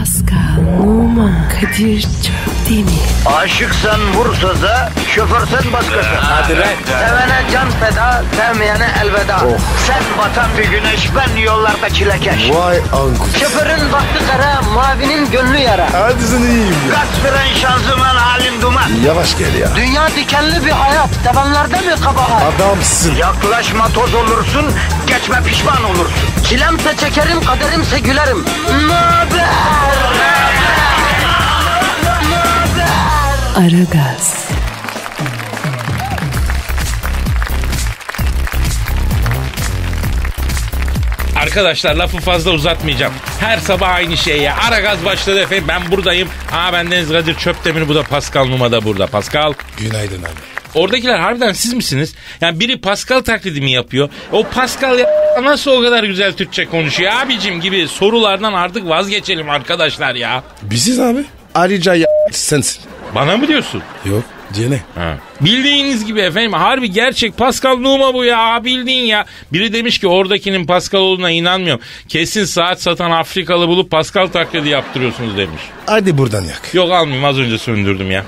Pascal, Nouma, Kadir Çöp Demir. Aşıksan vursa da, şoförsen başkasın. Hadi lan. Sevene can feda, sevmeyene elveda. Oh. Sen batan bir güneş, ben yollarda çilekeş. Vay anku. Şoförün baktı kara, mavinin gönlü yara. Hadi sen iyiyim ya. Kasperen şanzıman halin duman. Yavaş gel ya. Dünya dikenli bir hayat, sevenlerde mi kabahar? Adamsın. Yaklaşma toz olursun, geçme pişman olursun. Çilemse çekerim, kaderimse gülerim. Möber! Aragaz. Arkadaşlar lafı fazla uzatmayacağım. Her sabah aynı şey ya. Aragaz başladı efendim. Ben buradayım. Ben Deniz Kadir Çöp Demir, bu da Pascal Nouma da burada. Pascal. Günaydın abi. Oradakiler harbiden siz misiniz? Yani biri Pascal taklidi mi yapıyor? O Pascal nasıl o kadar güzel Türkçe konuşuyor abicim gibi sorulardan artık vazgeçelim arkadaşlar ya. Biziz abi. Ayrıca sensin. Bana mı diyorsun? Yok. Diye ne? Ha. Bildiğiniz gibi efendim harbi gerçek Pascal Nouma bu ya, bildiğin ya. Biri demiş ki oradakinin Pascal olduğuna inanmıyorum. Kesin saat satan Afrikalı bulup Pascal taklidi yaptırıyorsunuz demiş. Hadi buradan yak. Yok almayayım, az önce söndürdüm ya.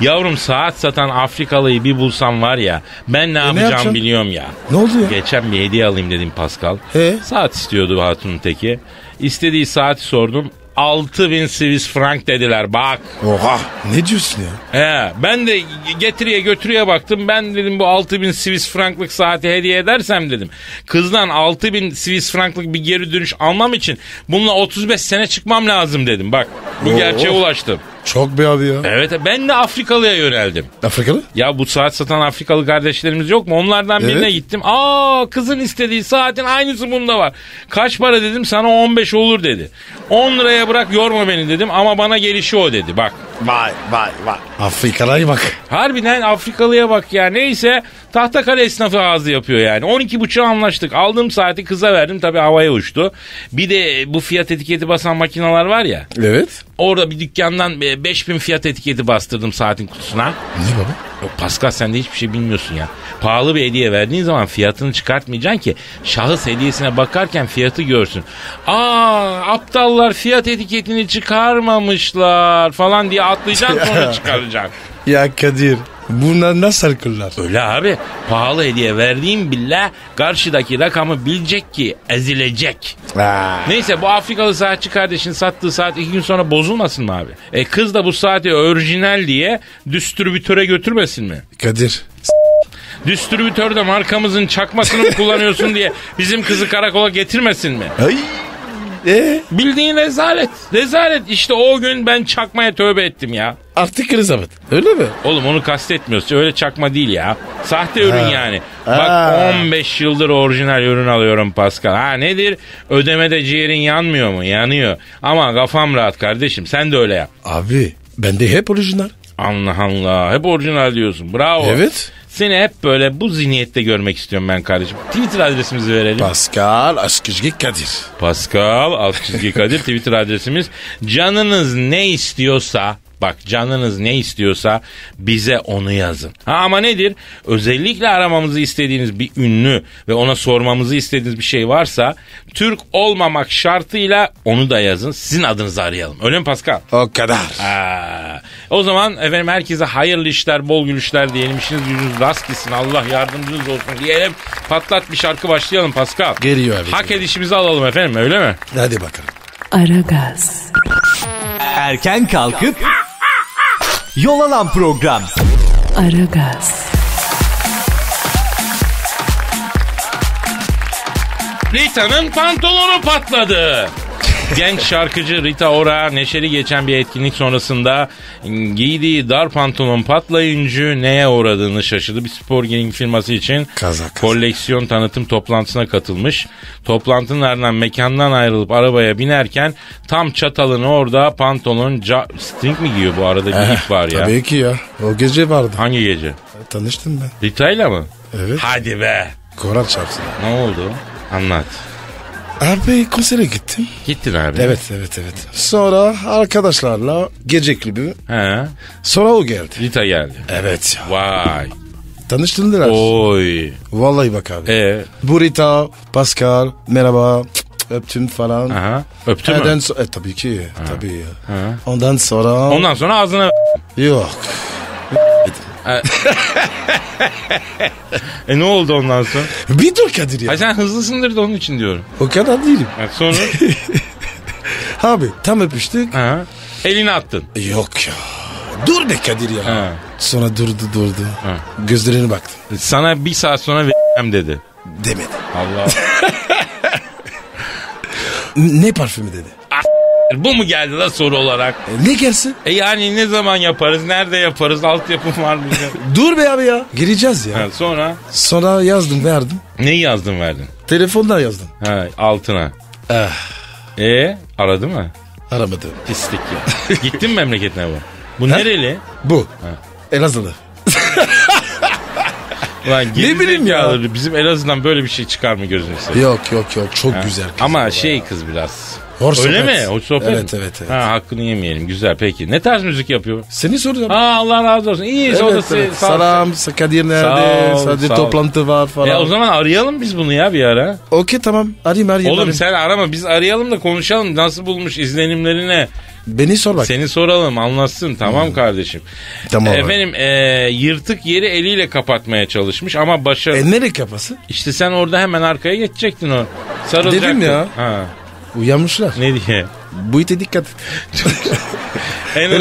Yavrum saat satan Afrikalıyı bir bulsam var ya, ben ne yapacağım biliyorum ya. Ne oldu ya? Geçen bir hediye alayım dedim Pascal. Saat istiyordu hatunun teki. İstediği saati sordum. 6.000 Swiss frank dediler bak. Oha, ne diyorsun ya? Ben de getiriye götürüye baktım. Ben dedim bu 6.000 Swiss franklık saati hediye edersem dedim, kızdan 6.000 Swiss franklık bir geri dönüş almam için bununla 35 sene çıkmam lazım dedim. Bak bu gerçeğe ulaştım. Çok be abi ya. Evet, ben de Afrikalı'ya yöneldim. Afrikalı? Ya bu saat satan Afrikalı kardeşlerimiz yok mu? Onlardan birine gittim. Kızın istediği saatin aynısı bunda var. Kaç para dedim, sana 15 olur dedi. 10 liraya bırak yorma beni dedim, ama bana gelişi o dedi bak. Vay. Afrikalı'ya bak. Harbiden Afrikalı'ya bak ya. Neyse, Tahtakale esnafı ağzı yapıyor yani. 12.30'a anlaştık. Aldığım saati kıza verdim. Tabii havaya uçtu. Bir de bu fiyat etiketi basan makineler var ya. Evet. Orada bir dükkandan 5.000 fiyat etiketi bastırdım saatin kutusuna. Ne baba? Yok Pascal, sen de hiçbir şey bilmiyorsun ya. Pahalı bir hediye verdiğin zaman fiyatını çıkartmayacaksın ki şahıs hediyesine bakarken fiyatı görsün. Aptallar fiyat etiketini çıkarmamışlar falan diye atlayacaksın, sonra çıkaracaksın. Ya Kadir, bunlar nasıl akıllar? Öyle abi, pahalı hediye verdiğim billah karşıdaki rakamı bilecek ki ezilecek. Neyse, bu Afrikalı saatçi kardeşin sattığı saat 2 gün sonra bozulmasın mı abi? Kız da bu saati orijinal diye distribütöre götürmesin mi? Kadir, distribütör de markamızın çakmasını mı kullanıyorsun diye bizim kızı karakola getirmesin mi? Ay. Bildiğin rezalet. İşte o gün ben çakmaya tövbe ettim ya. Artık Elizabeth. Öyle mi? Oğlum onu kastetmiyoruz. Öyle çakma değil ya. Sahte ürün yani. Bak 15 yıldır orijinal ürün alıyorum Pascal. Nedir? Ödemede ciğerin yanmıyor mu? Yanıyor. Ama kafam rahat kardeşim. Sen de öyle yap. Abi ben de hep orijinal. Allah Allah. Hep orijinal diyorsun. Bravo. Evet. Seni hep böyle bu zihniyette görmek istiyorum ben kardeşim. Twitter adresimizi verelim. Pascal _ Kadir. Pascal _ Kadir Twitter adresimiz. Canınız ne istiyorsa, bak canınız ne istiyorsa bize onu yazın. Ama nedir? Özellikle aramamızı istediğiniz bir ünlü ve ona sormamızı istediğiniz bir şey varsa Türk olmamak şartıyla onu da yazın. Sizin adınızı arayalım. Öyle mi Pascal? O kadar. O zaman efendim herkese hayırlı işler, bol gülüşler diyelim. İşiniz gücünüz rast gitsin. Allah yardımcınız olsun diyelim. Patlat bir şarkı başlayalım Pascal. Geliyor abi. Hak edişimizi alalım efendim, öyle mi? Hadi bakalım. Aragaz. Erken kalkıp yol alan program. Aragaz. Rita'nın pantolonu patladı. Genç şarkıcı Rita Ora neşeli geçen bir etkinlik sonrasında giydiği dar pantolon patlayınca neye uğradığını şaşırdı. Bir spor giyim firması için koleksiyon tanıtım toplantısına katılmış. Toplantının ardından mekandan ayrılıp arabaya binerken tam çatalını orada pantolon string mi giyiyor bu arada, bir ip var ya. Tabii ki ya, o gece vardı. Hangi gece? Tanıştım ben. Rita'yla mı? Evet. Hadi be. Korak çarpsın. Ne oldu? Anlat. Abi konsere gittim. Gittin abi. Evet. Sonra arkadaşlarla gece kulübü. Sonra o geldi. Rita geldi. Evet. Vay. Tanıştırdılar. Oy. Vallahi bak abi. Bu Rita, Pascal, merhaba. öptüm falan. Aha. Öptü mü? Tabii ki. Aha. Tabii. Aha. Ondan sonra ağzına... Yok. Ne oldu ondan sonra? Bir dur Kadir ya. Ha, sen hızlısındır da onun için diyorum. O kadar değilim. Ha, sonra? Abi tam öpüştük. Aha. Elini attın. Yok ya. Dur be Kadir ya. Ha. Sonra durdu. Ha. Gözlerine baktım. Sana bir saat sonra vereceğim dedi. Demedi. Allah. Ne parfümü dedi? Bu mu geldi la soru olarak? Ne gelsin? Yani ne zaman yaparız? Nerede yaparız? Altyapım var mı? Dur be abi ya. Gireceğiz ya. Ha, sonra? Sonra yazdım verdim. Neyi yazdın verdin? Telefondan yazdım. Ha, altına. Aradı mı? Aramadı. Pislik ya. Gittin mi memleketine bu? Bu nereli? Bu. Ha. Elazığlı. Ulan ne bileyim ya. Bizim Elazığ'dan böyle bir şey çıkar mı gözünüzde? Yok. Çok ha. Güzel kız. Ama kız biraz. Hoş öyle sohbet. Mi? Hoş sohbet. Evet. Ha, hakkını yemeyelim. Güzel peki. Ne tarz müzik yapıyor? Seni soruyorum. Aa, Allah razı olsun. İyiyiz. Evet, odası. Evet. Salam. Kadir nerede? Sadece toplantı var falan. O zaman arayalım biz bunu ya bir ara. Okey tamam. Arayayım. Oğlum sen arama. Biz arayalım da konuşalım. Nasıl bulmuş izlenimlerine? Beni sor bak. Seni soralım anlatsın tamam kardeşim. Tamam. Efendim yırtık yeri eliyle kapatmaya çalışmış ama başarılı. Nereye kapası? İşte sen orada hemen arkaya geçecektin o. Sarılacaktın. Dedim ya. Ha. Uyanmışlar. Ne diye? Bu ite dikkat et.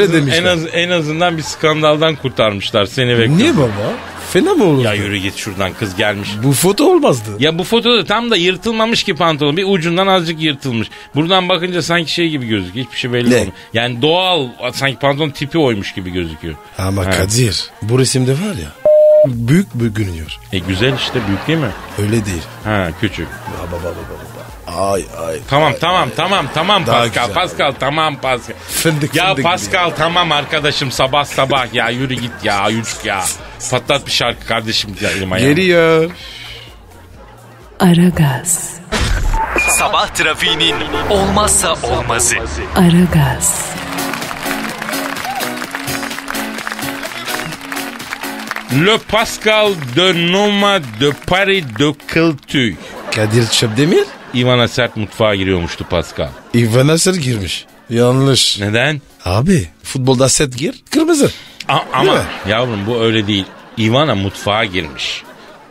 En azından bir skandaldan kurtarmışlar seni ve kızı. Niye baba? Fena mı olurdu? Ya yürü git şuradan kız gelmiş. Bu foto olmazdı. Ya bu fotoda tam da yırtılmamış ki pantolon. Bir ucundan azıcık yırtılmış. Buradan bakınca sanki şey gibi gözüküyor. Hiçbir şey belli olmuyor. Yani doğal sanki pantolon tipi oymuş gibi gözüküyor. Ama Kadir bu resimde var ya. Büyük bir görünüyor. Güzel işte büyük değil mi? Öyle değil. Ha küçük. Baba. Ay. Tamam Pascal. Fındık Pascal ya. Tamam arkadaşım sabah ya yürü git ya yücük ya. Patlat bir şarkı kardeşim elime ya. Geliyor. Aragaz. Sabah trafiğinin olmazsa olmazı. Aragaz. Le Pascal Nouma de Paris de Culture. Kadir Çöp Demir? Ivana Sert mutfağa giriyormuştu Pascal. Ivana Sert girmiş. Yanlış. Neden? Abi futbolda set gir kırmızı. Ama yavrum bu öyle değil. Ivana mutfağa girmiş.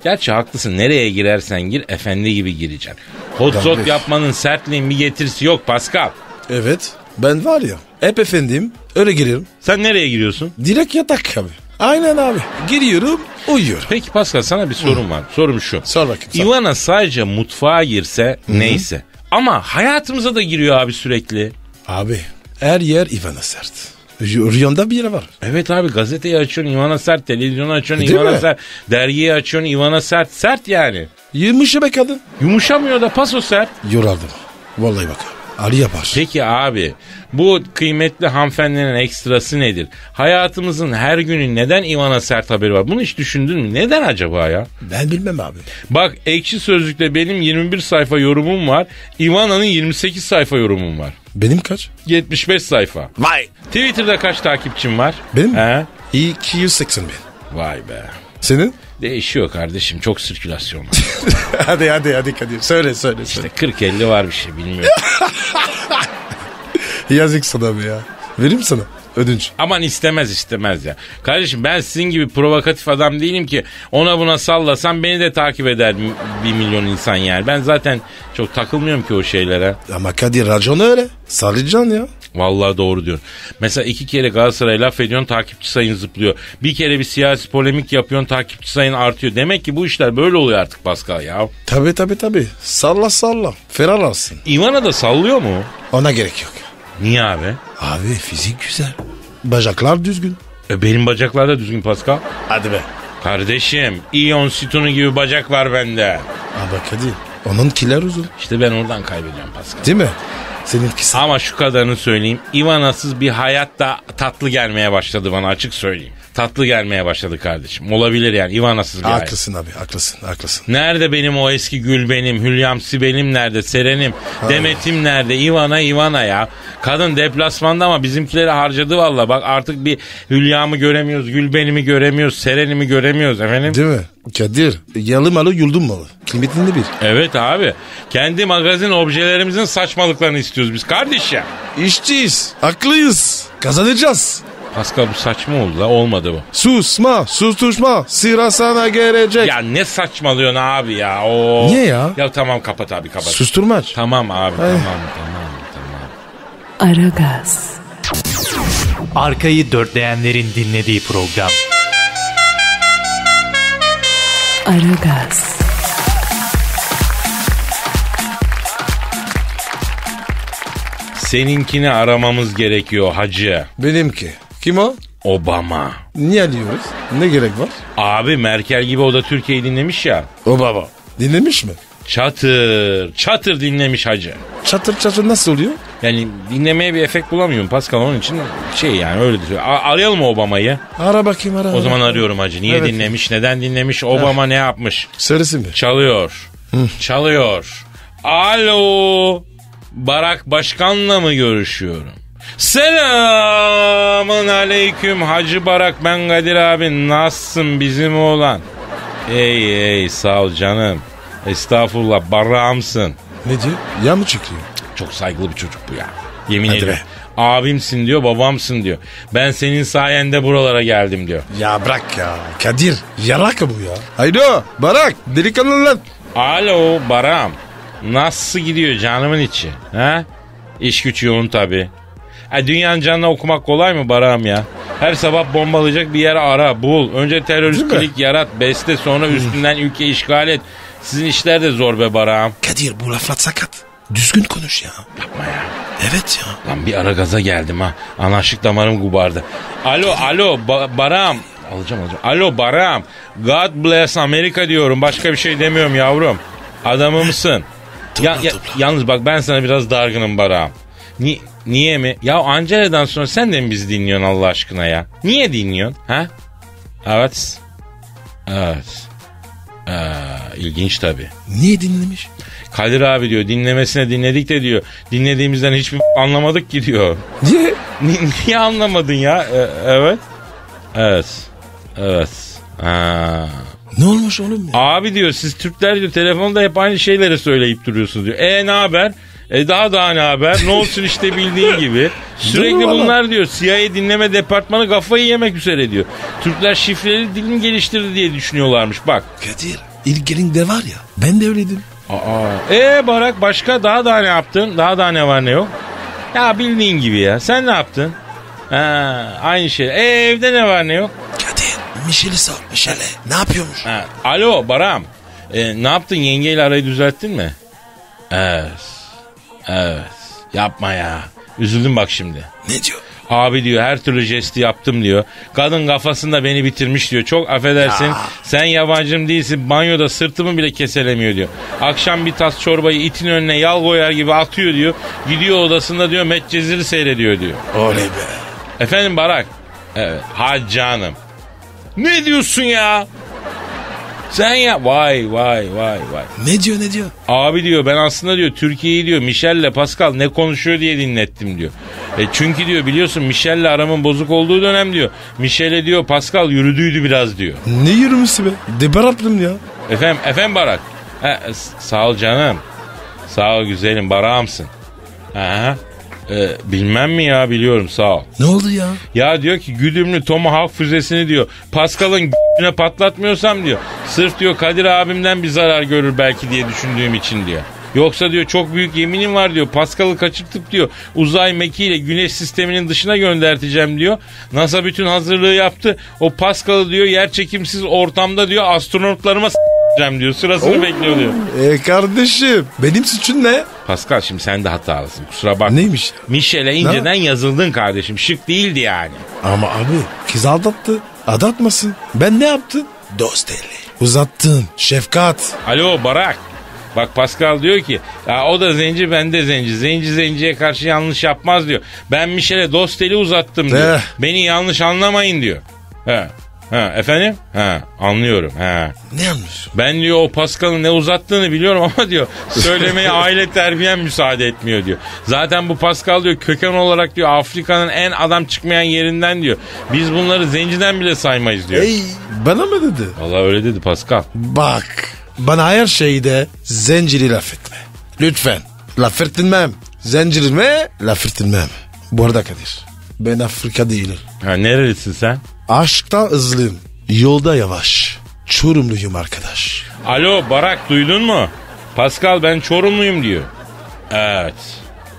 Gerçi haklısın nereye girersen gir efendi gibi gireceksin. Hotzot yapmanın sertliğin bir getirisi yok Pascal. Evet ben var ya hep efendim öyle giriyorum. Sen nereye giriyorsun? Direkt yatak abi. Aynen abi. Giriyorum, uyuyorum. Peki Pascal sana bir sorum var. Sorum şu. Sor bakayım. Ivana sadece mutfağa girse neyse. Ama hayatımıza da giriyor abi sürekli. Abi her yer Ivana Sert. Rüyanda bir yere var. Evet abi gazeteyi açıyorsun Ivana Sert. Televizyonu açıyorsun Ivana Sert. Dergiyi açıyorsun Ivana Sert. Sert yani. Yumuşa be kadın. Yumuşamıyor da paso sert. Yoraldım. Vallahi bak. Ali yapar. Peki abi bu kıymetli hanımefendinin ekstrası nedir? Hayatımızın her günü neden Ivana Sert haberi var? Bunu hiç düşündün mü? Neden acaba ya? Ben bilmem abi. Bak Ekşi Sözlük'te benim 21 sayfa yorumum var. Ivana'nın 28 sayfa yorumum var. Benim kaç? 75 sayfa. Vay. Twitter'da kaç takipçim var? Benim mi? 280 bin. Vay be. Senin? Değişiyor kardeşim. Çok sirkülasyon var. hadi Kadir. Söyle. İşte 40-50 var bir şey bilmiyorum. Yazık sana be ya. Vereyim sana ödünç. Aman istemez ya. Kardeşim ben sizin gibi provokatif adam değilim ki ona buna sallasam beni de takip eder 1 milyon insan yani. Ben zaten çok takılmıyorum ki o şeylere. Ama Kadir racon öyle. Sarıcan ya. Vallahi doğru diyorsun. Mesela 2 kere Galatasaray'a laf ediyorsun takipçi sayın zıplıyor. Bir kere bir siyasi polemik yapıyorsun takipçi sayın artıyor. Demek ki bu işler böyle oluyor artık Pascal ya. Tabii. Salla. Ferah alsın. Ivana da sallıyor mu? Ona gerek yok. Niye abi? Abi fizik güzel. Bacaklar düzgün. Benim bacaklar da düzgün Pascal. Hadi be. Kardeşim İyon Situnu gibi bacak var bende. Abi Kadir onunkiler uzun. İşte ben oradan kaybediyorum Pascal. Değil mi? Seninkisi. Ama şu kadarını söyleyeyim. Ivana'sız bir hayat da tatlı gelmeye başladı bana açık söyleyeyim. tatlı gelmeye başladı kardeşim. Olabilir yani, Ivana'sız bir aile. Haklısın abi, haklısın. Nerede benim o eski gül benim, Hülyam Sibel'im nerede, Seren'im, Demet'im nerede? Ivana ya. Kadın deplasmanda ama bizimkileri harcadı valla. Bak artık bir Hülyam'ı göremiyoruz, gül benimi göremiyoruz, Seren'imi göremiyoruz efendim. Değil mi? Kadir, yalı malı yuldum malı. Kıymetinde bir. Evet abi. Kendi magazin objelerimizin saçmalıklarını istiyoruz biz kardeş ya. İşçiyiz, haklıyız, kazanacağız. Pascal bu saçma oldu la, olmadı bu. Susma, susuşma, sıra sana gelecek. Ya ne saçmalıyorsun abi ya? Oo. Niye ya? Ya tamam kapat abi, kapat. Susturmaç. Tamam abi, tamam. Aragaz. Arkayı dörtleyenlerin dinlediği program. Aragaz. Seninkini aramamız gerekiyor hacı. Benimki. Kim o? Obama. Niye diyoruz? Ne gerek var? Abi Merkel gibi o da Türkiye'yi dinlemiş ya. Obama. Dinlemiş mi? Çatır çatır dinlemiş hacı. Çatır çatır nasıl oluyor? Yani dinlemeye bir efekt bulamıyorum Pascal, onun için şey yani öyle diyor. Arayalım mı Obama'yı? Ara bakayım, ara. O zaman arıyorum hacı. Niye dinlemiş? Neden dinlemiş? Obama ne yapmış? Söylesin mi? Çalıyor. Çalıyor. Alo. Barack Başkan'la mı görüşüyorum? Selamın aleyküm Hacı Barak, ben Kadir abi, nasılsın bizim oğlan? Ey sağ ol canım. Estağfurullah, barağımsın. Ne diyor? Ya mı çıkıyor? Çok saygılı bir çocuk bu ya. Yemin ederim. Abimsin diyor, babamsın diyor. Ben senin sayende buralara geldim diyor. Ya bırak ya Kadir, yaraka bu ya. Haydo Barak, delikanlı lan. Alo Barak'ım, nasıl gidiyor canımın içi? Ha? İş güç yoğun tabii. Dünyanın canına okumak kolay mı Barak'ım ya? Her sabah bombalayacak bir yere ara, bul. Önce terörist klik yarat, beste, sonra üstünden ülke işgal et. Sizin işler de zor be Barak'ım. Kadir bu laflar sakat. Düzgün konuş ya. Yapma ya. Evet ya. Lan bir ara gaza geldim ha. Anarşik damarım gubardı. Alo Barak'ım. Alacağım. Alo Barak'ım. God bless Amerika diyorum. Başka bir şey demiyorum yavrum. Adamı mısın? Yalnız bak ben sana biraz dargınım Barak'ım. Niye mi? Ya Angela'dan sonra sen de mi bizi dinliyorsun Allah aşkına ya? Niye dinliyorsun? Ha? Evet. İlginç tabii. Niye dinlemiş? Kadir abi diyor, dinlemesine dinledik de diyor. Dinlediğimizden hiçbir anlamadık ki diyor. Niye anlamadın ya? Evet. Ha. Ne olmuş oğlum ya? Abi diyor siz Türkler diyor telefonda hep aynı şeyleri söyleyip duruyorsunuz diyor. Ne haber? Daha ne haber? Ne olsun işte bildiğin gibi. Sürekli bunlar diyor. CIA dinleme departmanı kafayı yemek üzere diyor. Türkler şifreli dilini geliştirdi diye düşünüyorlarmış bak. Kadir ilgelinde var ya, ben de öyleydim. Barak başka daha ne yaptın? Daha ne var ne yok? Ya bildiğin gibi ya. Sen ne yaptın? Aynı şey. Evde ne var ne yok? Kadir Michelle'i sor. Michelle ne yapıyormuş? Alo Barak'ım. Ne yaptın? Yengeyle arayı düzelttin mi? Evet. Yapma ya. Üzüldüm bak şimdi. Ne diyor? Abi diyor her türlü jesti yaptım diyor. Kadın kafasında beni bitirmiş diyor. Çok affedersin. Ya. Sen yabancım değilsin. Banyoda sırtımı bile keselemiyor diyor. Akşam bir tas çorbayı itin önüne yal koyar gibi atıyor diyor. Gidiyor odasında diyor Medcezir'i seyrediyor diyor. Oley be. Efendim Barak. Evet. Ha canım. Ne diyorsun ya? Sen ya vay. Ne diyor? Abi diyor ben aslında diyor Türkiye'yi diyor Michelle'le Pascal ne konuşuyor diye dinlettim diyor. Çünkü diyor biliyorsun Michelle'le aramın bozuk olduğu dönem diyor. Michelle'e diyor Pascal yürüdüydü biraz diyor. Ne yürümüşsü be? Debaraplım ya. Efendim Barak. Sağ ol canım. Sağ ol güzelim Barak'ımsın. Aha. Bilmem mi ya, biliyorum sağ ol. Ne oldu ya? Ya diyor ki güdümlü Tomahawk füzesini diyor Pascal'ın g***üne patlatmıyorsam diyor sırf diyor Kadir abimden bir zarar görür belki diye düşündüğüm için diyor. Yoksa diyor çok büyük yeminim var diyor Pascal'ı kaçırtıp diyor uzay mekiğiyle güneş sisteminin dışına gönderteceğim diyor. NASA bütün hazırlığı yaptı. O Pascal'ı diyor yer çekimsiz ortamda diyor astronotlarıma diyor. Sırasını bekliyor diyor. Kardeşim benim suçum ne? Pascal şimdi sen de hatalısın. Kusura bakma. Neymiş? Michelle'e inceden yazıldın kardeşim. Şık değildi yani. Ama abi kız aldattı. Aldatmasın. Ben ne yaptım? Dosteli. Uzattın. Şefkat. Alo Barak. Bak Pascal diyor ki o da zenci ben de zenci. Zenci zenciye karşı yanlış yapmaz diyor. Ben Michelle'e dosteli uzattım diyor. Beni yanlış anlamayın diyor. Efendim? Anlıyorum. Ne anlıyorsun? Ben diyor o Pascal'ın ne uzattığını biliyorum ama diyor söylemeye aile terbiyen müsaade etmiyor diyor. Zaten bu Pascal diyor köken olarak diyor Afrika'nın en adam çıkmayan yerinden diyor. Biz bunları zenciden bile saymayız diyor. Bana mı dedi? Vallahi öyle dedi Pascal. Bak bana her şeyde zenciri laf etme. Lütfen laf etmem. Zencirime laf etmem. Bu arada Kadir ben Afrika değilim. Nerelisin sen? Aşkta hızlıyım, yolda yavaş. Çorumluyum arkadaş. Alo Barak, duydun mu? Pascal ben Çorumluyum diyor. Evet.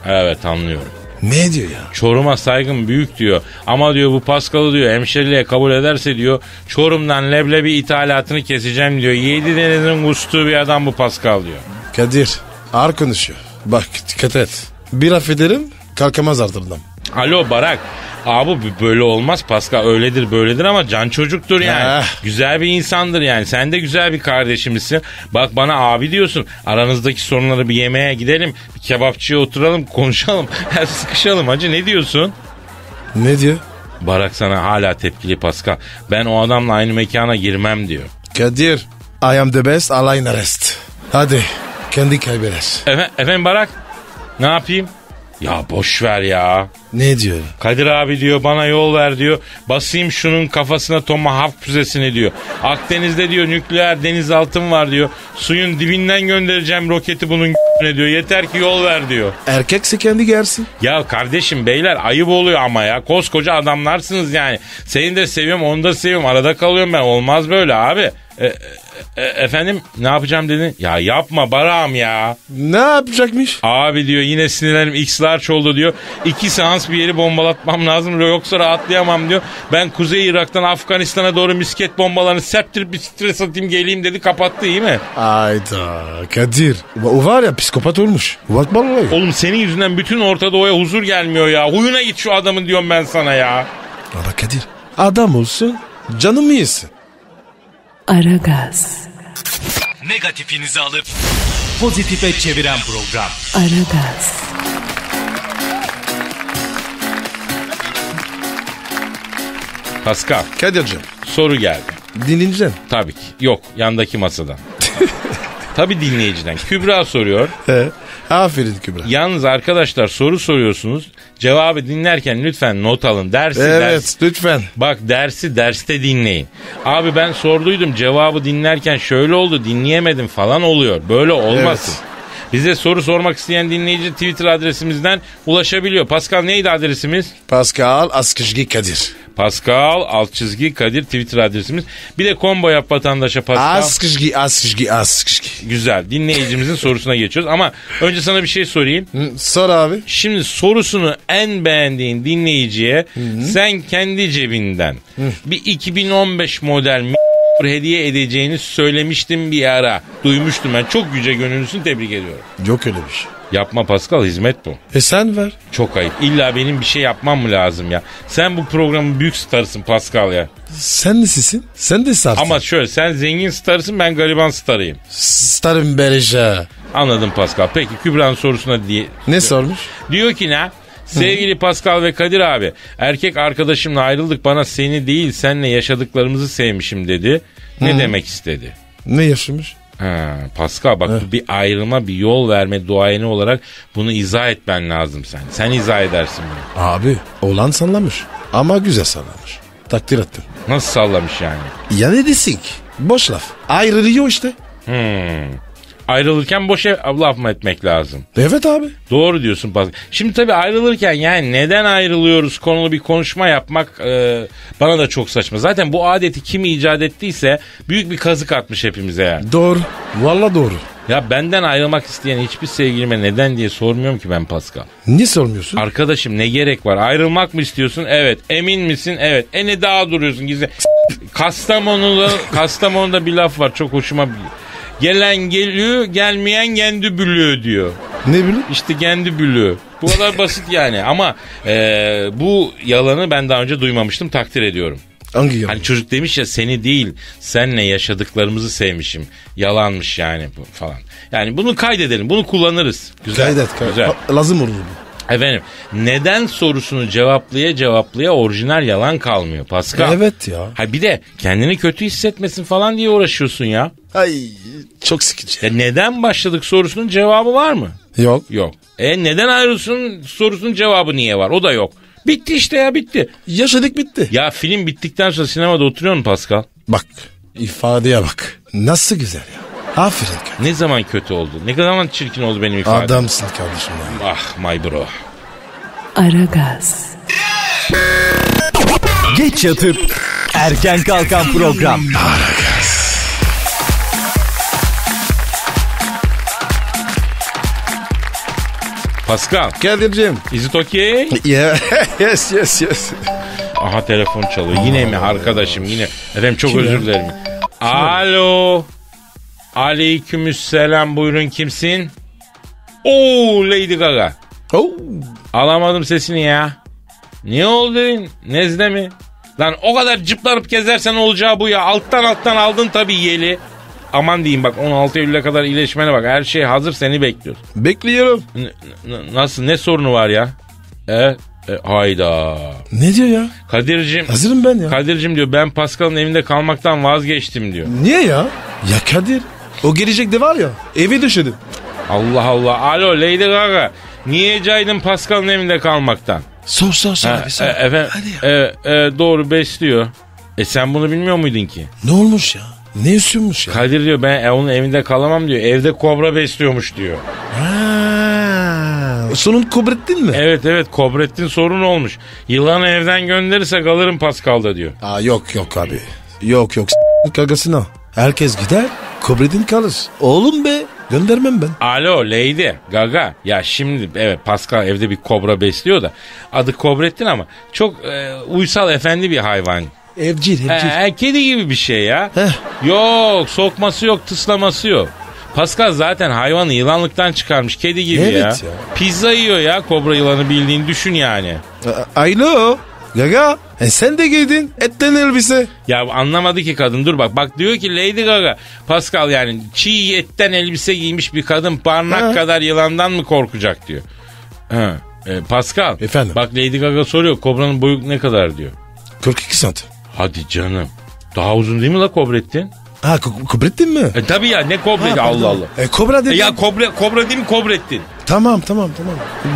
Evet anlıyorum. Ne diyor ya? Çorum'a saygım büyük diyor. Ama diyor bu Pascal'ı diyor hemşeriliğe kabul ederse diyor Çorum'dan leblebi ithalatını keseceğim diyor. Yedi denizin kustuğu bir adam bu Pascal diyor. Kadir ağır konuşuyor. Bak dikkat et. Bir affederim kalkamaz ardından. Alo Barak. Abi böyle olmaz Pascal, öyledir böyledir ama can çocuktur yani. Güzel bir insandır yani. Sen de güzel bir kardeşimizsin. Bak bana abi diyorsun. Aranızdaki sorunları bir yemeğe gidelim. Bir kebapçıya oturalım, konuşalım. Sıkışalım hacı, ne diyorsun? Ne diyor? Barak sana hala tepkili Pascal. Ben o adamla aynı mekana girmem diyor. Kadir, I am the best, align arrest. Hadi kendi kaybeder. Efendim Barak, ne yapayım? Ya boş ver ya. Ne diyor? Kadir abi diyor bana yol ver diyor. Basayım şunun kafasına Tomahawk füzesini diyor. Akdeniz'de diyor nükleer denizaltım var diyor. Suyun dibinden göndereceğim roketi bunun ne diyor. Yeter ki yol ver diyor. Erkekse kendi gelsin. Ya kardeşim beyler ayıp oluyor ama ya. Koskoca adamlarsınız yani. Seni de seviyorum, onu da seviyorum. Arada kalıyorum ben. Olmaz böyle abi. Efendim ne yapacağım dedin? Ya yapma Barak'ım ya. Ne yapacakmış? Abi diyor yine sinirlerim X-large oldu diyor. 2 seans bir yeri bombalatmam lazım yoksa rahatlayamam diyor. Ben Kuzey Irak'tan Afganistan'a doğru misket bombalarını serptirip bir stres atayım geleyim dedi, kapattı iyi mi? Ayda Kadir. O var ya psikopat olmuş. Bak vallahi. Oğlum senin yüzünden bütün Orta Doğu'ya huzur gelmiyor ya. Huyuna git şu adamın diyorum ben sana ya. Baba Kadir adam olsun canım iyisin. Aragaz. Negatifinizi alıp pozitife çeviren program. Aragaz. Pascal. Kadir'cim. Soru geldi. Dinleyiciden? Tabii ki. Yok, yandaki masadan. Tabii dinleyiciden. Kübra soruyor. Aferin Kübra. Yalnız arkadaşlar soru soruyorsunuz. Cevabı dinlerken lütfen not alın. Dersi. Lütfen. Bak derste dinleyin. Abi ben sorduydum cevabı dinlerken şöyle oldu dinleyemedim falan oluyor. Böyle olmasın. Evet. Bize soru sormak isteyen dinleyici Twitter adresimizden ulaşabiliyor. Pascal neydi adresimiz? Pascal _ Kadir. Pascal _ Kadir Twitter adresimiz. Bir de combo yap vatandaşa Pascal. _ Güzel. Dinleyicimizin sorusuna geçiyoruz ama önce sana bir şey sorayım. Sor abi. Şimdi sorusunu en beğendiğin dinleyiciye sen kendi cebinden bir 2015 model hediye edeceğini söylemiştim bir ara. Duymuştum ben. Çok yüce gönüllüsünü tebrik ediyorum. Yok öyle bir şey. Yapma Pascal, hizmet bu. Sen ver. Çok ayıp. İlla benim bir şey yapmam mı lazım ya? Sen bu programın büyük starısın Pascal ya. Sen nesisin? Sen de starsın. Ama şöyle sen zengin starsın, ben gariban starıyım. Starım Bereşe. Anladım Pascal. Peki Kübra'nın sorusuna diye. Ne sormuş? Diyor ki ne? Sevgili Pascal ve Kadir abi, erkek arkadaşımla ayrıldık, bana seni değil senle yaşadıklarımızı sevmişim dedi. Ne demek istedi? Ne yaşamış? Pascal bak bu bir ayrılma, bir yol verme duayeni olarak bunu izah etmen lazım sen. Sen izah edersin bunu. Abi oğlan sallamış ama güzel sallamış. Takdir ettim. Nasıl sallamış yani? Ya ne desin ki? Boş laf. Ayrılıyor işte. Ayrılırken boş laf mı etmek lazım? Evet abi. Doğru diyorsun Pascal. Şimdi tabii ayrılırken yani neden ayrılıyoruz konulu bir konuşma yapmak bana da çok saçma. Zaten bu adeti kim icat ettiyse büyük bir kazık atmış hepimize yani. Doğru. Vallahi doğru. Ya benden ayrılmak isteyen hiçbir sevgilime neden diye sormuyorum ki ben Pascal. Niye sormuyorsun? Arkadaşım ne gerek var? Ayrılmak mı istiyorsun? Evet. Emin misin? Evet. Ne daha duruyorsun gizli? Kastamonu'da bir laf var çok hoşuma gidiyor. Gelen geliyor, gelmeyen kendi bülüyor diyor. Ne bülüyor? İşte kendi bülüyor. Bu kadar basit yani ama bu yalanı ben daha önce duymamıştım, takdir ediyorum. Hangi yalan? Hani çocuk demiş ya seni değil, senle yaşadıklarımızı sevmişim. Yalanmış yani bu falan. Yani bunu kaydedelim, bunu kullanırız. Güzel. Kaydet. Güzel. Lazım olur bu. Efendim neden sorusunu cevaplaya orijinal yalan kalmıyor Pascal. Evet ya. Ha bir de kendini kötü hissetmesin falan diye uğraşıyorsun ya. Ay çok sıkıcı. Ya neden başladık sorusunun cevabı var mı? Yok. Neden ayrılsın sorusunun cevabı niye var? O da yok. Bitti işte ya, bitti. Yaşadık, bitti. Ya film bittikten sonra sinemada oturuyor mu Pascal? Bak ifadeye bak. Nasıl güzel ya. Aferin kardeşim. Ne zaman kötü oldu? Ne zaman çirkin oldu benim ifadem? Adamsın kardeşim. Ah my bro. Aragaz. Geç yatıp erken kalkan program. Aragaz. Pascal. Kadir'cim. Is it okay? Yeah. Yes. Aha telefon çalıyor. Yine mi arkadaşım yine? Efendim çok özür dilerim. Alo. Aleykümselam, buyurun kimsin? Oo, Lady Gaga. Oo. Alamadım sesini ya. Ne oldu? Nezle mi? Lan o kadar cıplanıp gezersen olacağı bu ya. Alttan aldın tabii yeli. Aman diyeyim bak 16 Eylül'e kadar iyileşmene bak. Her şey hazır, seni bekliyor. Bekliyorum. Nasıl? Ne sorunu var ya? Hayda. Ne diyor ya? Kadir'cim. Hazırım ben ya. Kadir'cim diyor ben Pascal'ın evinde kalmaktan vazgeçtim diyor. Niye ya? Ya Kadir. O gelecek de var ya, evi düşürdüm. Allah Allah. Alo Lady Gaga. Niye caydın Pascal'ın evinde kalmaktan? Sor abi sen. Efendim, doğru besliyor. Sen bunu bilmiyor muydun ki? Ne olmuş ya? Ne üstünmüş ya? Kadir diyor ben onun evinde kalamam diyor. Evde kobra besliyormuş diyor. Sorun Kobrettin mi? Evet Kobrettin sorun olmuş. Yılanı evden gönderirse kalırım Pascal'da diyor. Aa yok abi. Yok kagasına. Herkes gider, Kobrettin kalır. Oğlum be, göndermem ben. Alo Lady Gaga. Ya şimdi evet Pascal evde bir kobra besliyor da adı Kobrettin ama çok uysal efendi bir hayvan. Evcil. Kedi gibi bir şey ya. Heh. Yok, sokması yok, tıslaması yok. Pascal zaten hayvanı yılanlıktan çıkarmış kedi gibi evet ya. Pizza yiyor ya kobra yılanı, bildiğin düşün yani. Alo Gaga sen de giydin etten elbise. Ya anlamadı ki kadın, dur bak diyor ki Lady Gaga Pascal yani çiğ etten elbise giymiş bir kadın parmak kadar yılandan mı korkacak diyor. Ha. Pascal efendim? Bak Lady Gaga soruyor kobranın boyu ne kadar diyor. 42 santim. Hadi canım daha uzun değil mi la Kobrettin? Ha Kobrettin mi? Tabii ya ne Kobrettin Allah Allah. Kobra dedin. Ya kobra değil mi Kobrettin? Tamam.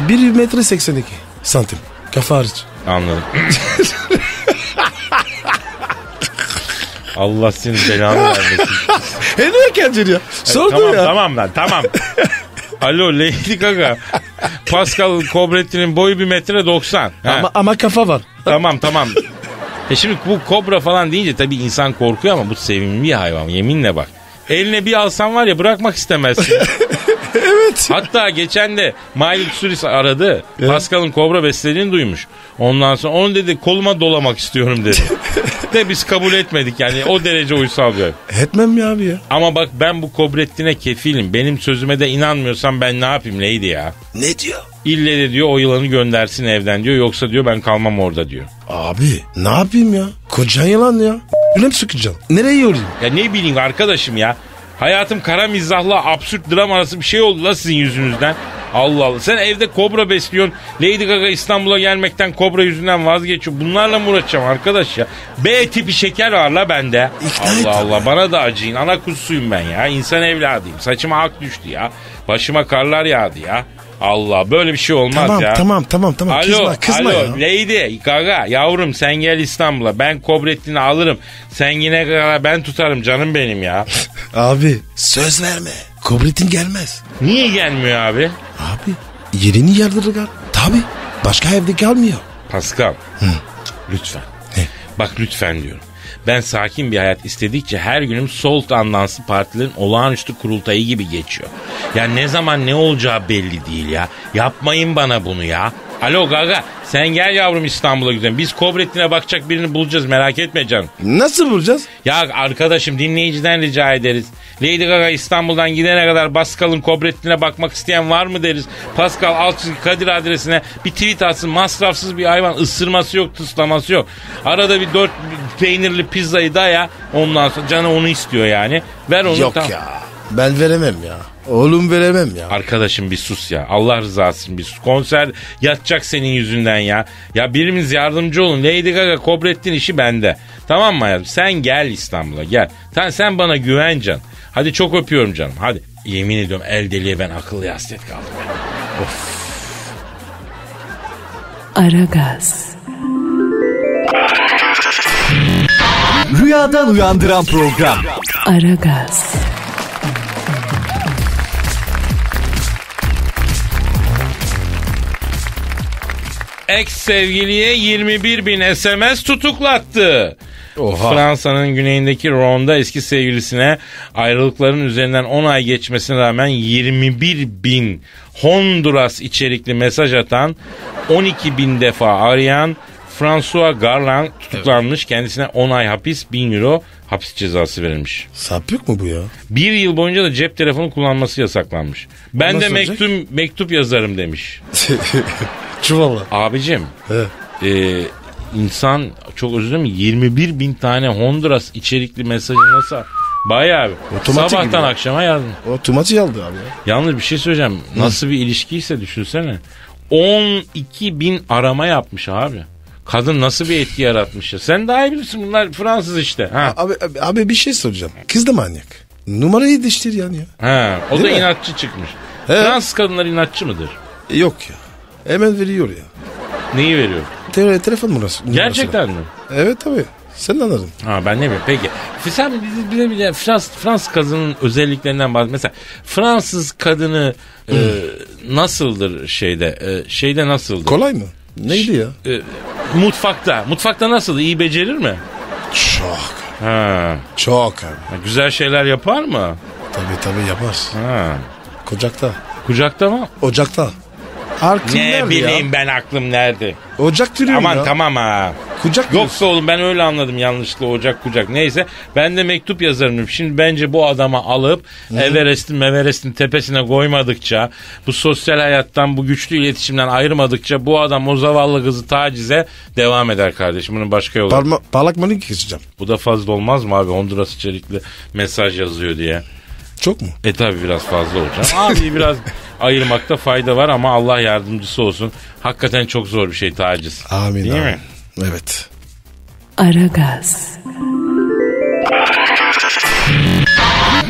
1,82 m kafa hariç. Anladım. Allah senin belanı vermesin. Niye kendini ya? Sordu tamam, ya. Tamam. Alo Lady Gaga. Pascal Kobrettin'in boyu 1,90 m. Ama kafa var. Tamam. Şimdi bu kobra falan deyince tabii insan korkuyor ama bu sevimli bir hayvan yeminle bak. Eline bir alsan var ya bırakmak istemezsin. Evet. Hatta geçen de Miley Cyrus aradı. Evet. Pascal'ın kobra beslediğini duymuş. Ondan sonra onu dedi koluma dolamak istiyorum dedi. De biz kabul etmedik yani o derece uysal bir. Etmem ya abi ya. Ama bak ben bu Kobrettin'e kefilim. Benim sözüme de inanmıyorsan ben ne yapayım Lady ya? Ne diyor? İlle de diyor o yılanı göndersin evden diyor. Yoksa diyor ben kalmam orada diyor. Abi ne yapayım ya? Koca yılan ya. Öyle mi sıkacaksın? Nereye yorayım? Ya ne bileyim arkadaşım ya. Hayatım kara mizahla absürt dram arası bir şey oldu la sizin yüzünüzden. Allah Allah. Sen evde kobra besliyorsun. Lady Gaga İstanbul'a gelmekten kobra yüzünden vazgeçiyor. Bunlarla mı uğraşacağım arkadaş ya? B tipi şeker var la bende. Allah. Bana da acıyın. Ana kuzusuyum ben ya. İnsan evladıyım. Saçıma ak düştü ya. Başıma karlar yağdı ya. Allah böyle bir şey olmaz tamam, ya. Tamam. Alo, kızma ya. Alo Lady Gaga yavrum sen gel İstanbul'a. Ben Kobrettin'i alırım. Sen yine kadar ben tutarım canım benim ya. Abi söz verme. Kobrettin gelmez. Niye gelmiyor abi? Abi yerini yardırırlar. Tabii başka evde kalmıyor. Pascal lütfen. Bak lütfen diyorum. Ben sakin bir hayat istedikçe her günüm sol tandanslı partilerin olağanüstü kurultayı gibi geçiyor. Ya ne zaman ne olacağı belli değil ya. Yapmayın bana bunu ya. Alo Gaga sen gel yavrum İstanbul'a güzel. Biz Kobrettin'e bakacak birini bulacağız merak etme canım. Nasıl bulacağız? Ya arkadaşım dinleyiciden rica ederiz. Lady Gaga İstanbul'dan gidene kadar Pascal'ın Kobrettin'e bakmak isteyen var mı deriz. Pascal _ Kadir adresine bir tweet atsın. Masrafsız bir hayvan, ısırması yok, tıslaması yok. Arada bir 4 peynirli pizzayı daya ondan sonra canı onu istiyor yani. Ver onu. Yok ya ben veremem ya. Oğlum veremem ya. Arkadaşım bir sus ya. Allah rızası için bir sus. Konser yatacak senin yüzünden ya. Ya birimiz yardımcı olun. Lady Gaga Kobrettin işi bende. Tamam mı hayatım? Sen gel İstanbul'a gel. Sen bana güven can. Hadi çok öpüyorum canım. Hadi. Yemin ediyorum el deliye ben akıllı hasret kaldım. Of. Aragaz. Rüyadan uyandıran program. Aragaz. Ex sevgiliye 21.000 SMS tutuklattı. Oha. Fransa'nın güneyindeki Ronda eski sevgilisine ayrılıkların üzerinden 10 ay geçmesine rağmen 21.000 Honduras içerikli mesaj atan, 12.000 defa arayan François Garland tutuklanmış. Evet. Kendisine 10 ay hapis, 1000 euro hapis cezası verilmiş. Sapık mı bu ya? Bir yıl boyunca da cep telefonu kullanması yasaklanmış. Ben nasıl de mektup yazarım demiş. Çuvala. Abicim. Evet. İnsan çok özür dilerim, 21.000 tane Honduras içerikli mesajı nasıl? Bayağı abi. Sabahtan akşama yardım. Otomatik aldı abi ya. Yalnız bir şey söyleyeceğim. Nasıl bir ilişkiyse düşünsene. 12.000 arama yapmış abi. Kadın nasıl bir etki yaratmış ya. Sen daha iyi bilirsin, bunlar Fransız işte. Ha. Abi bir şey soracağım. Kız da manyak. Numarayı değiştir yani ya. Ha, o değil da mi? İnatçı çıkmış. He. Fransız kadınlar inatçı mıdır? Yok ya. Hemen veriyor ya. Neyi veriyor? Telefon numarası. Gerçekten mi? Evet tabii. Sen anladın. Ha, ben ne bileyim. Peki. Sen bize Fransız kadının özelliklerinden bahsediyorsun. Mesela Fransız kadını nasıldır şeyde? Şeyde nasıldır? Kolay mı? Neydi ya? Mutfakta. Mutfakta nasıl? İyi becerir mi? Çok. Ha. Çok abi. Ha, güzel şeyler yapar mı? Tabii yapar. Ha. Kucakta. Kucakta mı? Ocakta. Aklım ne bileyim ya? Ben aklım nerede? Ocak duruyor. Aman ya. Tamam ha. Kucak. Yoksa diyorsun. Oğlum ben öyle anladım yanlışlıkla, ocak kucak. Neyse ben de mektup yazarım. Şimdi bence bu adama alıp Everest'in tepesine koymadıkça, bu sosyal hayattan, bu güçlü iletişimden ayırmadıkça bu adam o zavallı kızı tacize devam eder kardeşim. Bunun başka yolu. Parlak mı keseceğim? Bu da fazla olmaz mı abi? Honduras içerikli mesaj yazıyor diye. Çok mu? Tabii biraz fazla olacak. Abi biraz ayırmakta fayda var ama Allah yardımcısı olsun. Hakikaten çok zor bir şey taciz. Amin. Değil mi? Evet. Aragaz.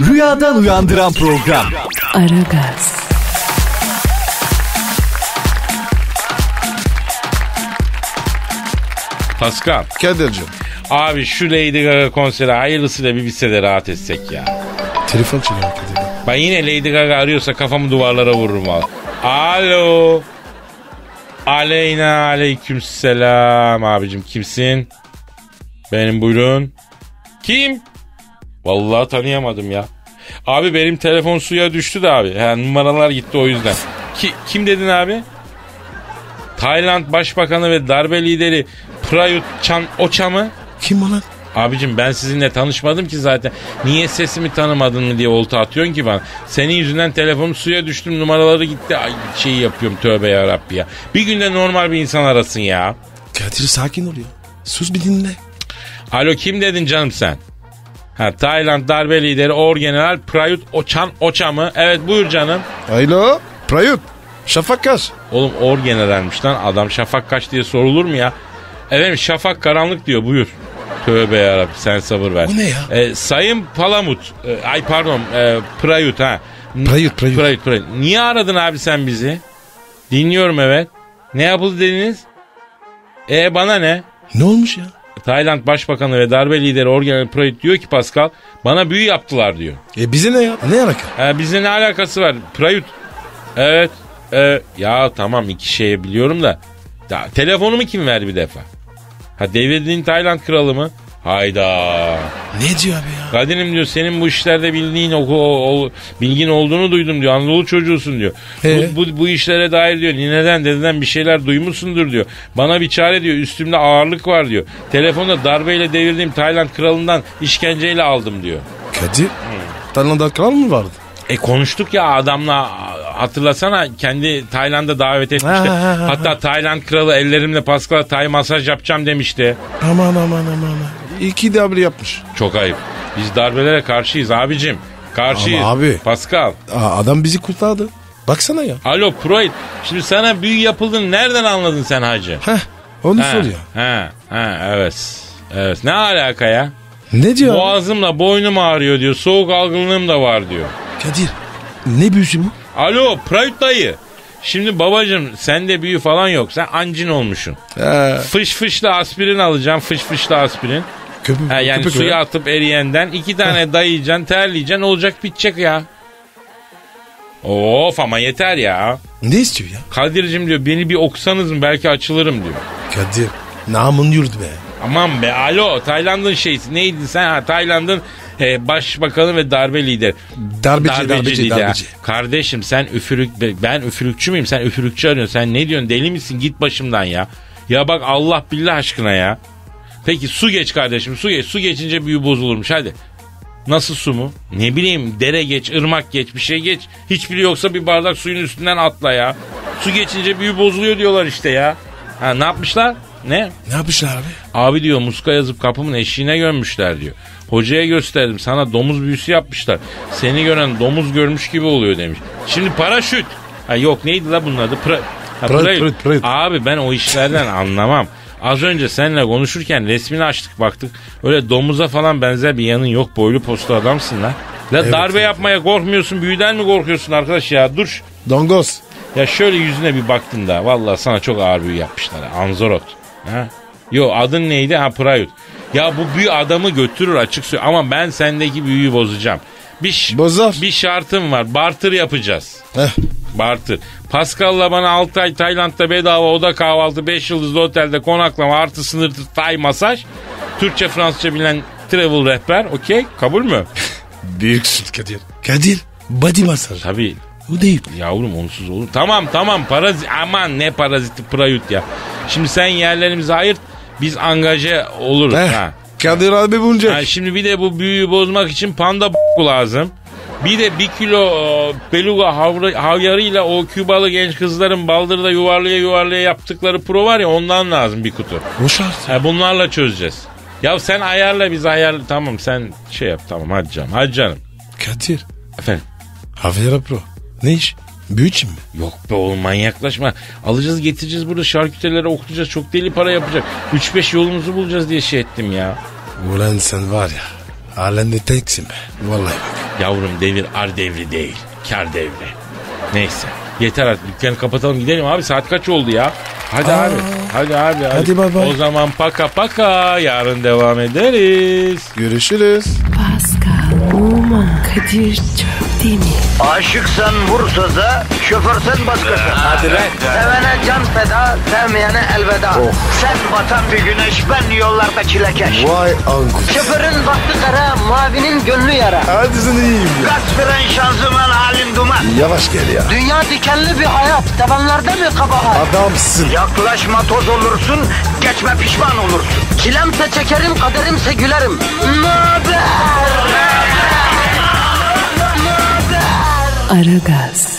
Rüyadan uyandıran program. Aragaz. Pascal. Kadir'cim. Abi şu Lady Gaga konseri hayırlısıyla bir bitse de rahat etsek ya. Telefon çalıyor Kadir. Ben yine Lady Gaga arıyorsa kafamı duvarlara vururum abi. Alo. Aleyna aleykümselam abicim, kimsin? Benim, buyurun. Kim? Vallahi tanıyamadım ya. Abi benim telefon suya düştü de abi. Numaralar gitti o yüzden. Kim dedin abi? Tayland Başbakanı ve darbe lideri Prayut Chan-o-cha mı? Kim o lan? Abicim ben sizinle tanışmadım ki zaten. Niye sesimi tanımadın mı diye olta atıyorsun ki bana. Senin yüzünden telefonum suya düştüm, numaraları gitti. Ay şeyi yapıyorum, tövbe yarabbi ya. Bir günde normal bir insan arasın ya. Kadir sakin ol ya. Sus bir dinle. Alo, kim dedin canım sen? Tayland darbe lideri Orgeneral Prayut Chan-o-cha mı? Evet buyur canım. Alo Prayut. Şafak Kaş. Oğlum Orgeneralmiş lan adam, Şafak Kaş diye sorulur mu ya? Efendim Şafak karanlık diyor, buyur. Tövbe yarabbim, sen sabır ver. O ne ya? Sayın Palamut. Prayut ha. Prayut. Niye aradın abi sen bizi? Dinliyorum evet. Ne yapıldı dediniz? Bana ne? Ne olmuş ya? Tayland Başbakanı ve darbe lideri Orgeneral Prayut diyor ki Pascal, bana büyü yaptılar diyor. Bize ne ya? Ne alakası? Bize ne alakası var? Prayut. Evet. Ya tamam, iki şey biliyorum da. Ya, telefonumu kim verdi bir defa? Devirdin Tayland kralı mı? Hayda. Ne diyor abi ya? Kadir'im diyor, senin bu işlerde bilgin olduğunu duydum diyor. Anadolu çocuğusun diyor. Bu işlere dair diyor. Nineden dededen bir şeyler duymuşsundur diyor. Bana bir çare diyor. Üstümde ağırlık var diyor. Telefonda darbeyle devirdiğim Tayland kralından işkenceyle aldım diyor. Kadir? Tayland'da kral mı vardı? Konuştuk ya adamla, hatırlasana, kendi Tayland'a davet etmişti. Hatta Tayland kralı ellerimle Pascal'a Tay masaj yapacağım demişti. Aman. İki de haberi yapmış. Çok ayıp. Biz darbelere karşıyız abicim. Karşıyız. Ama abi. Pascal. Adam bizi kurtardı. Baksana ya. Alo Prayut. Şimdi sana büyü yapıldığını nereden anladın sen hacı? Heh. Onu sor ya. Evet. Evet. Ne alaka ya? Ne diyor? Boğazımla abi? Boynum ağrıyor diyor. Soğuk algınlığım da var diyor. Kadir. Ne büyüsü bu? Alo Prayut dayı. Şimdi babacığım sende büyü falan yok. Sen ancin olmuşsun. Fış fışla aspirin alacaksın. Fış fışla aspirin. Yani suya atıp eriyenden 2 tane dayayacaksın, terleyeceksin, olacak bitecek ya. Of ama yeter ya. Ne istiyor ya? Kadir'cim diyor beni bir oksanız mı belki açılırım diyor. Kadir namın yurdu be. Aman be alo Tayland'ın şeysi neydi sen? Ha, Tayland'ın başbakanı ve darbe lideri. Darbeci. Kardeşim sen ben üfürükçü müyüm? Sen üfürükçü arıyorsun. Sen ne diyorsun? Deli misin? Git başımdan ya. Ya bak Allah billah aşkına ya. Peki su geç kardeşim su geç. Su geçince büyü bozulurmuş hadi. Nasıl su mu? Ne bileyim dere geç, ırmak geç, bir şey geç. Hiçbiri yoksa bir bardak suyun üstünden atla ya. Su geçince büyü bozuluyor diyorlar işte ya. Ha ne yapmışlar? Ne yapmışlar abi? Abi diyor muska yazıp kapımın eşiğine gömmüşler diyor. Hocaya gösterdim sana domuz büyüsü yapmışlar. Seni gören domuz görmüş gibi oluyor demiş. Şimdi paraşüt. Ha yok neydi la bunun adı? Prayut. Abi ben o işlerden anlamam. Az önce seninle konuşurken resmini açtık baktık. Öyle domuza falan benzer bir yanın yok. Boylu postu adamsın lan. La evet, darbe yapmaya korkmuyorsun. Büyüden mi korkuyorsun arkadaş ya? Dur. Dongoz. Ya şöyle yüzüne bir baktın da. Vallahi sana çok ağır büyü yapmışlar. Anzorot. Ha? Yo adın neydi? Ha Prayut. Ya bu büyü adamı götürür açık söylüyor. Ama ben sendeki büyüyü bozacağım. Bir şartım var. Barter yapacağız. Barter. Pascal'la bana 6 ay Tayland'da bedava oda kahvaltı, 5 yıldızlı otelde konaklama, artı sınırsız Tay masaj, Türkçe Fransızca bilen travel rehber. Okey, kabul mü? Büyük süt Kadir. Kadir, body masaj. Tabii. Bu değil. Yavrum onsuz olur. Tamam parazit. Aman ne paraziti Prayut ya. Şimdi sen yerlerimizi ayırt, biz angaje oluruz. Ha. Kadir abi bunca. Ha, şimdi bir de bu büyüyü bozmak için panda lazım. Bir de 1 kilo beluga havyarıyla o Kübalı genç kızların baldırda yuvarlaya yaptıkları pro var ya ondan lazım bir kutu. Bu şart. Bunlarla çözeceğiz. Ya sen ayarla biz ayarla. Tamam sen şey yap tamam hadi canım. Kadir. Efendim? Havyara pro. Ne iş? Büyü için mi? Yok be oğlum manyaklaşma. Alacağız getireceğiz burada şarküterilere okutacağız. Çok deli para yapacak. 3-5 yolumuzu bulacağız diye şey ettim ya. Ulan sen var ya. Halen de teksin be. Vallahi bak. Yavrum devir ar devri değil. Kar devri. Neyse. Yeter artık dükkanı kapatalım gidelim abi. Saat kaç oldu ya? Hadi abi. Hadi baba. O zaman paka. Yarın devam ederiz. Görüşürüz. Pascal, Oman, Kadir, Çöp Demir. Aşıksan vursa da şoförsen başkasın. Hadi lan. Sevene can feda, sevmeyene elveda. Oh. Sen batan bir güneş, ben yollarda çilekeş. Vay anku. Şoförün baktı kara, mavinin gönlü yara. Hadi sen iyiyim ya. Kasperen şanzıman halin duman. Yavaş gel ya. Dünya dikenli bir hayat, sevenlerde mi kabahar? Adamsın. Yaklaşma toz olursun, geçme pişman olursun. Çilemse çekerim, kaderimse gülerim. Möber! Aragaz.